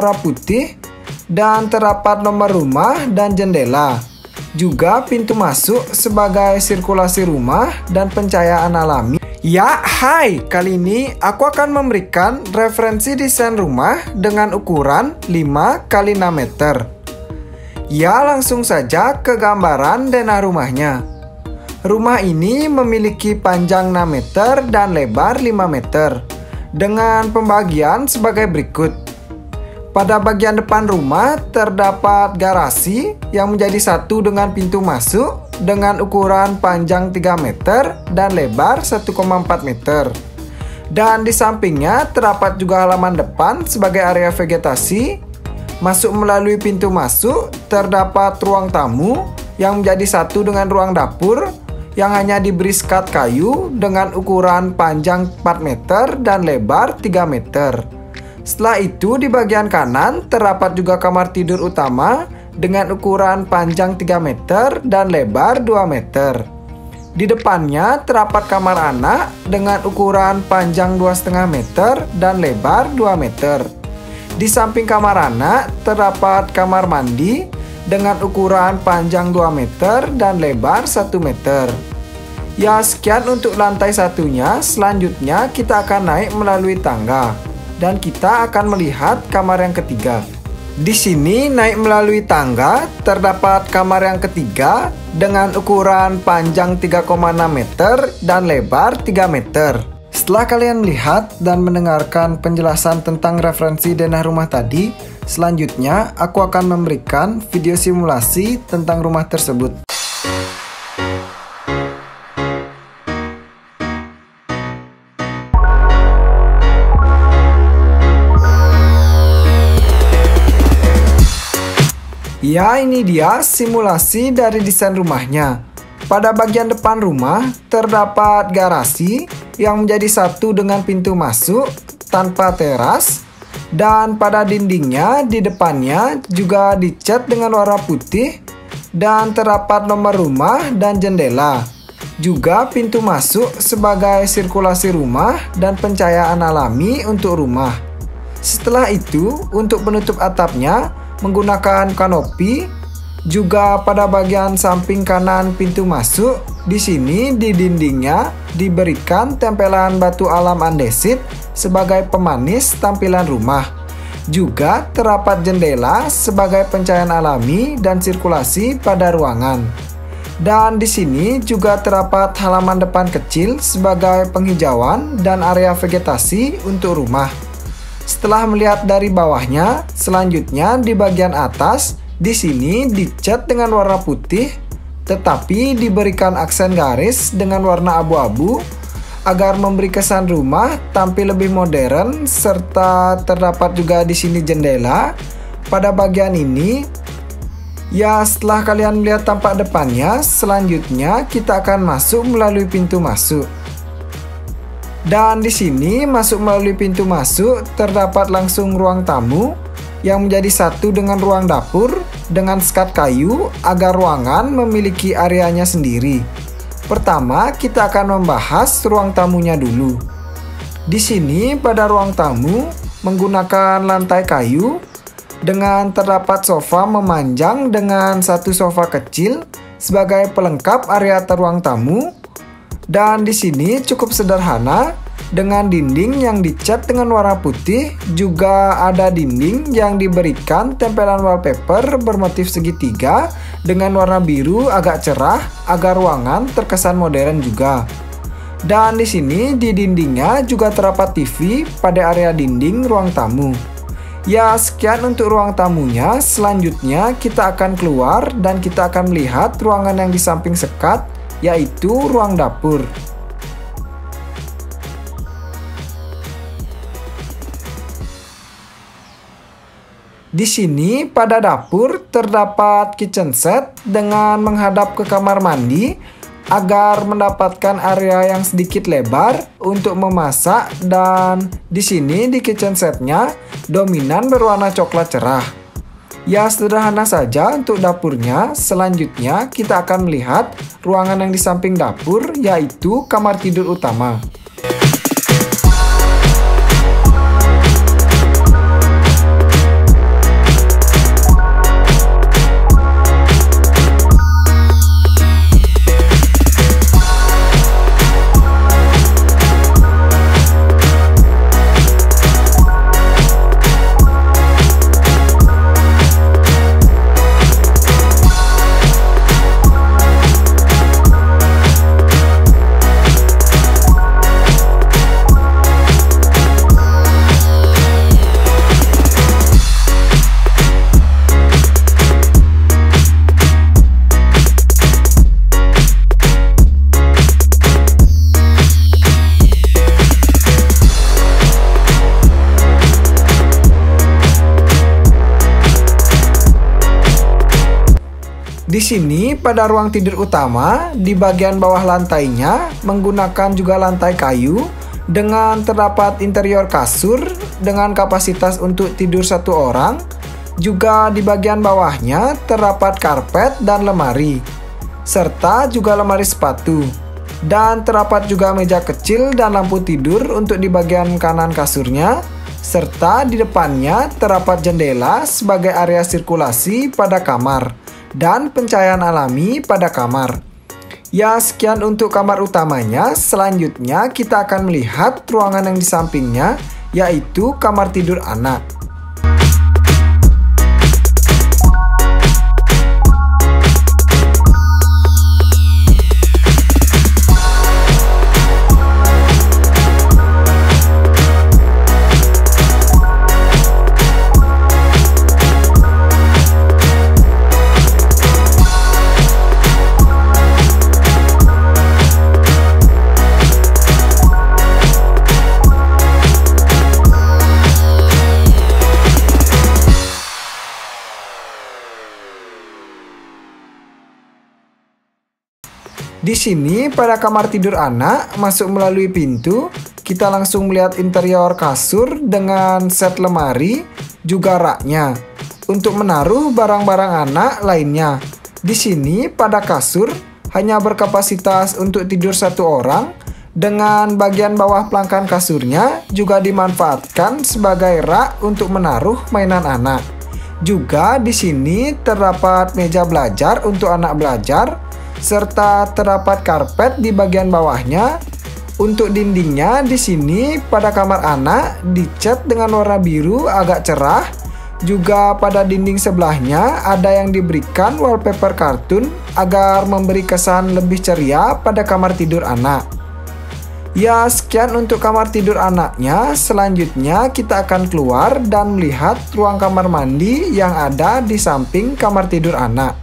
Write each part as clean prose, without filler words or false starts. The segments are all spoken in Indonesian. terap putih dan terdapat nomor rumah dan jendela. Juga pintu masuk sebagai sirkulasi rumah dan pencahayaan alami. Ya, hai! Kali ini aku akan memberikan referensi desain rumah dengan ukuran 5x6 meter. Ya, langsung saja ke gambaran denah rumahnya. Rumah ini memiliki panjang 6 meter dan lebar 5 meter dengan pembagian sebagai berikut. Pada bagian depan rumah terdapat garasi yang menjadi satu dengan pintu masuk dengan ukuran panjang 3 meter dan lebar 1,4 meter. Dan di sampingnya terdapat juga halaman depan sebagai area vegetasi. Masuk melalui pintu masuk terdapat ruang tamu yang menjadi satu dengan ruang dapur yang hanya diberi sekat kayu dengan ukuran panjang 4 meter dan lebar 3 meter. Setelah itu di bagian kanan terdapat juga kamar tidur utama dengan ukuran panjang 3 meter dan lebar 2 meter. Di depannya terdapat kamar anak dengan ukuran panjang 2,5 meter dan lebar 2 meter. Di samping kamar anak terdapat kamar mandi dengan ukuran panjang 2 meter dan lebar 1 meter. Ya, sekian untuk lantai satunya, selanjutnya kita akan naik melalui tangga. Dan kita akan melihat kamar yang ketiga. Di sini naik melalui tangga terdapat kamar yang ketiga dengan ukuran panjang 3,6 meter dan lebar 3 meter. Setelah kalian melihat dan mendengarkan penjelasan tentang referensi denah rumah tadi, selanjutnya aku akan memberikan video simulasi tentang rumah tersebut. Ya, ini dia simulasi dari desain rumahnya. Pada bagian depan rumah terdapat garasi yang menjadi satu dengan pintu masuk tanpa teras. Dan pada dindingnya di depannya juga dicat dengan warna putih dan terdapat nomor rumah dan jendela. Juga pintu masuk sebagai sirkulasi rumah dan pencahayaan alami untuk rumah. Setelah itu untuk penutup atapnya menggunakan kanopi. Juga pada bagian samping kanan pintu masuk, di sini di dindingnya diberikan tempelan batu alam andesit sebagai pemanis tampilan rumah. Juga terdapat jendela sebagai pencahayaan alami dan sirkulasi pada ruangan. Dan di sini juga terdapat halaman depan kecil sebagai penghijauan dan area vegetasi untuk rumah. Setelah melihat dari bawahnya, selanjutnya di bagian atas, di sini dicat dengan warna putih, tetapi diberikan aksen garis dengan warna abu-abu agar memberi kesan rumah tampil lebih modern, serta terdapat juga di sini jendela pada bagian ini. Ya, setelah kalian melihat tampak depannya, selanjutnya kita akan masuk melalui pintu masuk. Dan di sini masuk melalui pintu masuk terdapat langsung ruang tamu yang menjadi satu dengan ruang dapur dengan sekat kayu agar ruangan memiliki areanya sendiri. Pertama, kita akan membahas ruang tamunya dulu. Di sini pada ruang tamu menggunakan lantai kayu dengan terdapat sofa memanjang dengan satu sofa kecil sebagai pelengkap area ruang tamu. Dan di sini cukup sederhana dengan dinding yang dicat dengan warna putih, juga ada dinding yang diberikan tempelan wallpaper bermotif segitiga dengan warna biru agak cerah agar ruangan terkesan modern juga. Dan di sini di dindingnya juga terdapat TV pada area dinding ruang tamu. Ya, sekian untuk ruang tamunya. Selanjutnya kita akan keluar dan kita akan melihat ruangan yang di samping sekat, yaitu ruang dapur. Di sini pada dapur terdapat kitchen set dengan menghadap ke kamar mandi agar mendapatkan area yang sedikit lebar untuk memasak, dan di sini di kitchen setnya dominan berwarna coklat cerah. Ya, sederhana saja untuk dapurnya. Selanjutnya kita akan melihat ruangan yang di samping dapur, yaitu kamar tidur utama. Di sini pada ruang tidur utama di bagian bawah lantainya menggunakan juga lantai kayu dengan terdapat interior kasur dengan kapasitas untuk tidur satu orang. Juga di bagian bawahnya terdapat karpet dan lemari serta juga lemari sepatu. Dan terdapat juga meja kecil dan lampu tidur untuk di bagian kanan kasurnya. Serta di depannya terdapat jendela sebagai area sirkulasi pada kamar dan pencahayaan alami pada kamar. Ya, sekian untuk kamar utamanya. Selanjutnya kita akan melihat ruangan yang di sampingnya, yaitu kamar tidur anak. Di sini pada kamar tidur anak masuk melalui pintu, kita langsung melihat interior kasur dengan set lemari juga raknya untuk menaruh barang-barang anak lainnya. Di sini pada kasur hanya berkapasitas untuk tidur satu orang dengan bagian bawah pelangkan kasurnya juga dimanfaatkan sebagai rak untuk menaruh mainan anak. Juga di sini terdapat meja belajar untuk anak belajar. Serta terdapat karpet di bagian bawahnya. Untuk dindingnya di sini pada kamar anak dicat dengan warna biru agak cerah. Juga pada dinding sebelahnya ada yang diberikan wallpaper kartun agar memberi kesan lebih ceria pada kamar tidur anak. Ya, sekian untuk kamar tidur anaknya. Selanjutnya kita akan keluar dan melihat ruang kamar mandi yang ada di samping kamar tidur anak.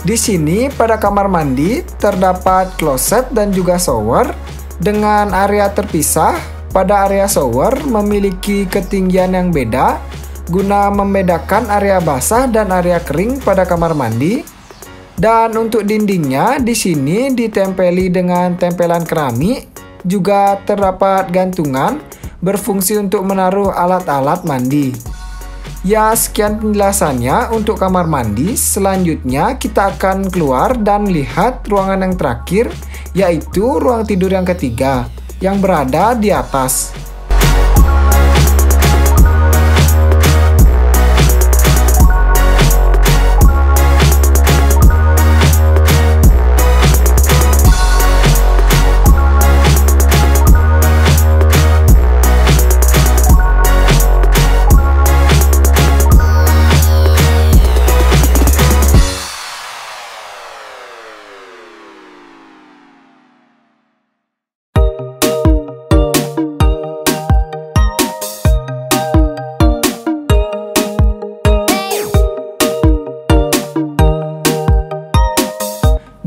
Di sini pada kamar mandi terdapat kloset dan juga shower dengan area terpisah. Pada area shower memiliki ketinggian yang beda guna membedakan area basah dan area kering pada kamar mandi. Dan untuk dindingnya di sini ditempeli dengan tempelan keramik. Juga terdapat gantungan berfungsi untuk menaruh alat-alat mandi. Ya, sekian penjelasannya untuk kamar mandi. Selanjutnya kita akan keluar dan lihat ruangan yang terakhir, yaitu ruang tidur yang ketiga yang berada di atas.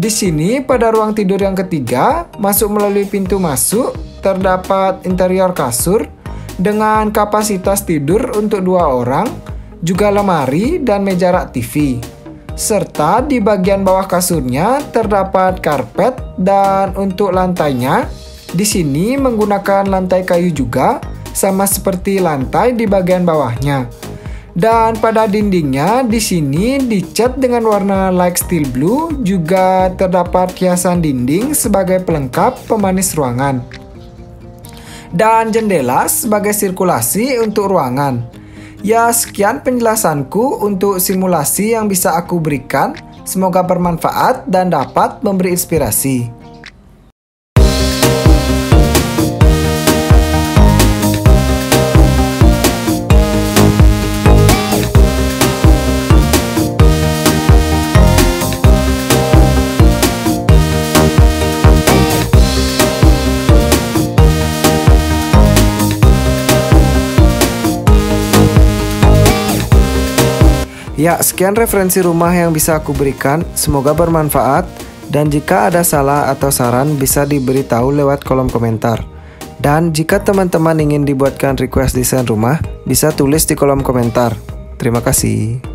Di sini pada ruang tidur yang ketiga, masuk melalui pintu masuk, terdapat interior kasur dengan kapasitas tidur untuk dua orang, juga lemari dan meja rak TV. Serta di bagian bawah kasurnya terdapat karpet dan untuk lantainya, di sini menggunakan lantai kayu juga, sama seperti lantai di bagian bawahnya. Dan pada dindingnya di sini dicat dengan warna light steel blue, juga terdapat hiasan dinding sebagai pelengkap pemanis ruangan. Dan jendela sebagai sirkulasi untuk ruangan. Ya, sekian penjelasanku untuk simulasi yang bisa aku berikan. Semoga bermanfaat dan dapat memberi inspirasi. Ya, sekian referensi rumah yang bisa aku berikan, semoga bermanfaat. Dan jika ada salah atau saran bisa diberitahu lewat kolom komentar. Dan jika teman-teman ingin dibuatkan request desain rumah, bisa tulis di kolom komentar. Terima kasih.